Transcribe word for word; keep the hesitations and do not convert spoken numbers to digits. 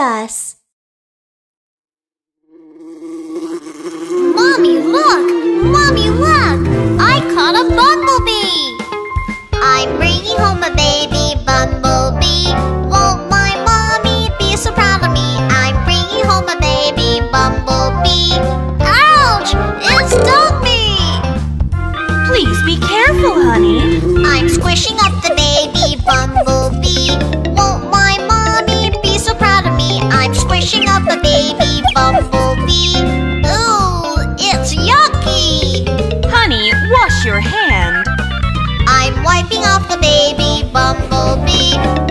bus. Mommy, look! Mommy, look! I caught a bumblebee! I'm bringing home a baby bumblebee. Won't my mommy be so proud of me? I'm bringing home a baby bumblebee. Ouch! It stung me! Please be careful, honey. I'm squishing up the baby bumblebee. Won't my mommy be so proud of me? I'm squishing up a baby bumblebee. Your hand. I'm wiping off the baby bumblebee.